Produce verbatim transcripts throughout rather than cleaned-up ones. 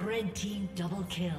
Red team double kill.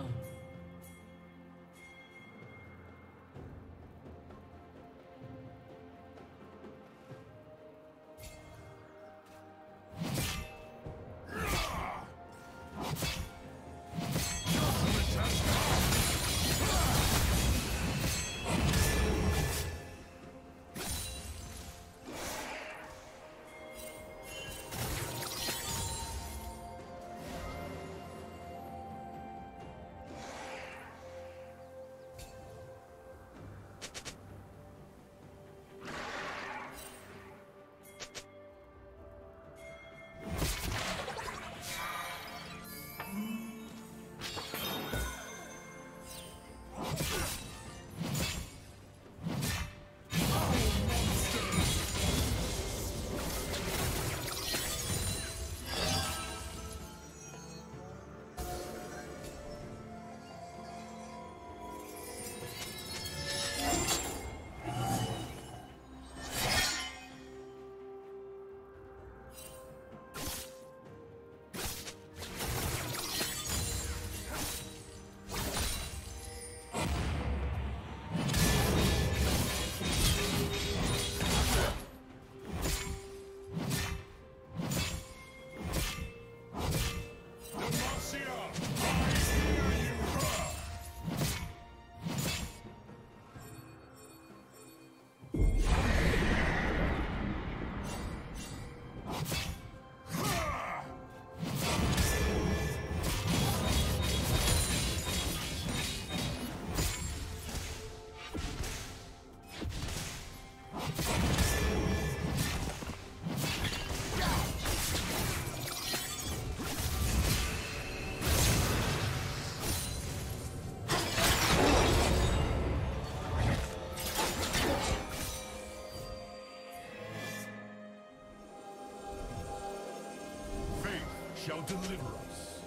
shall deliver us.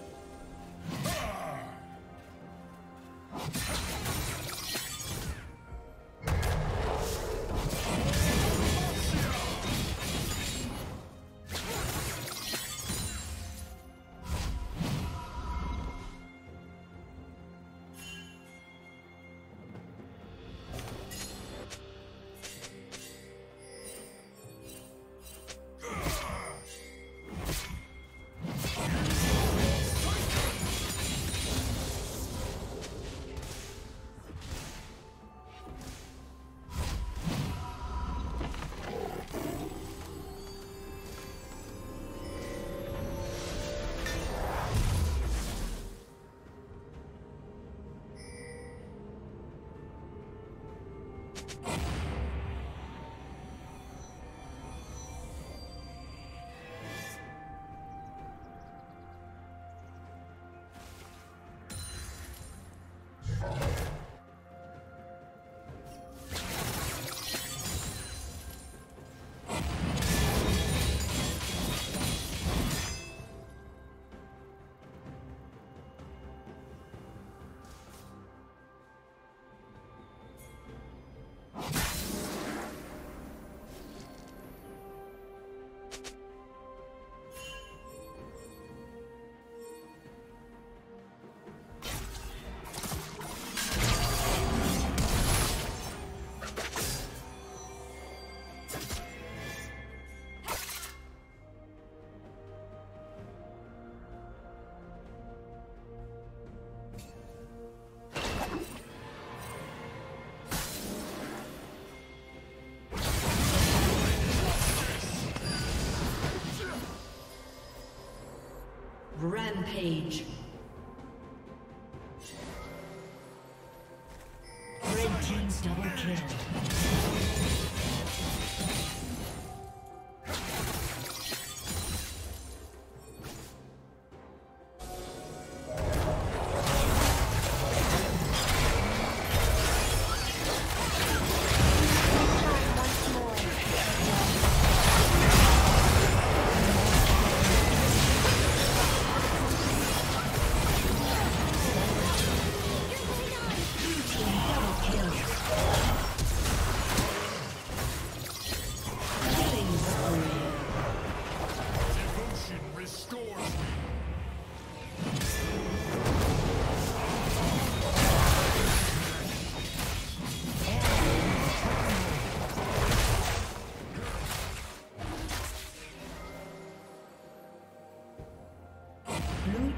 Page. Red team's double kill. Red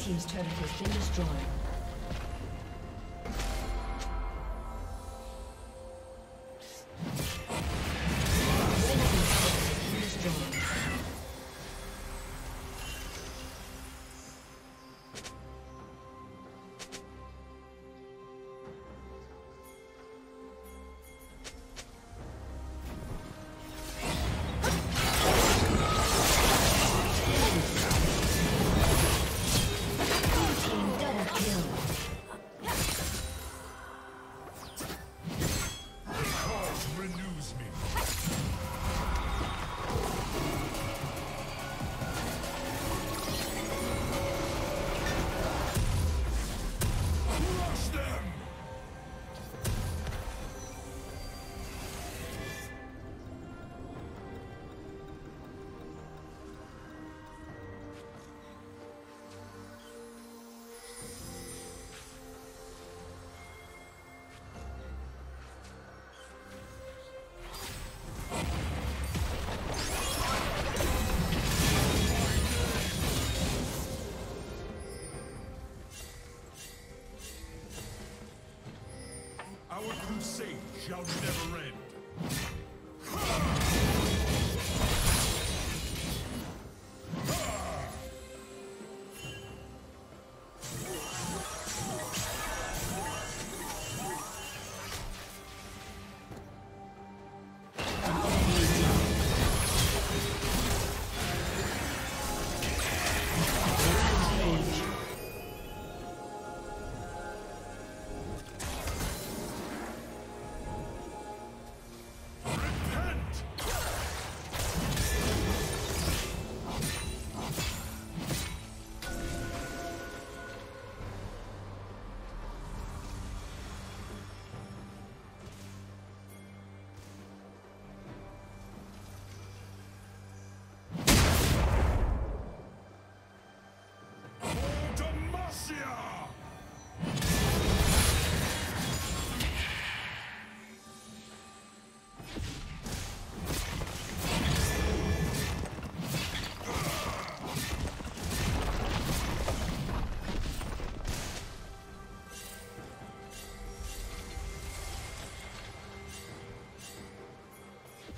team's turret has been destroyed. Our crusade shall never end.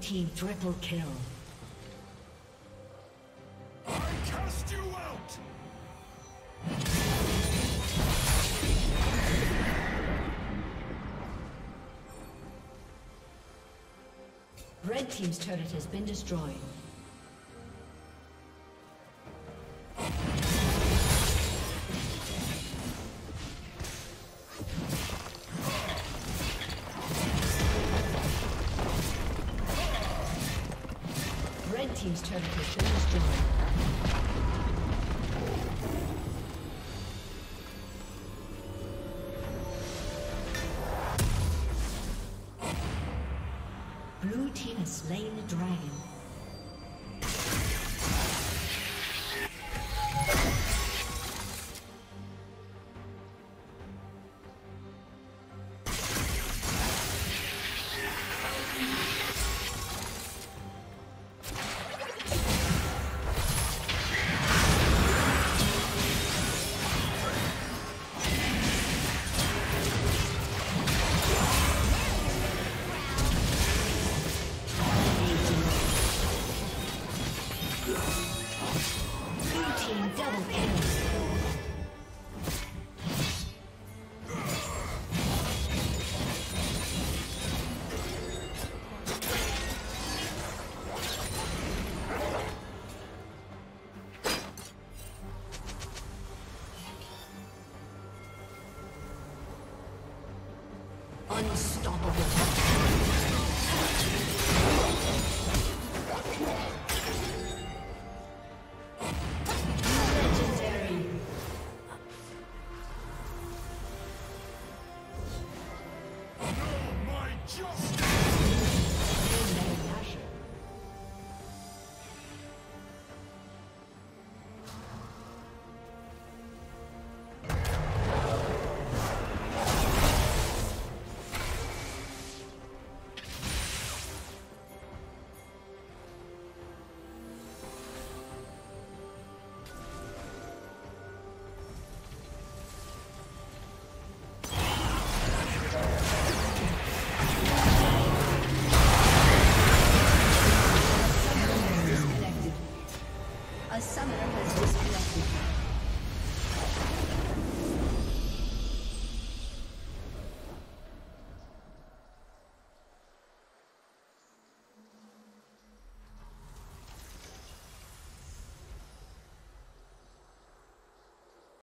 Team triple kill. Red team's turret has been destroyed. Team's turret has been destroyed. Blue team has slain the dragon. Unstoppable.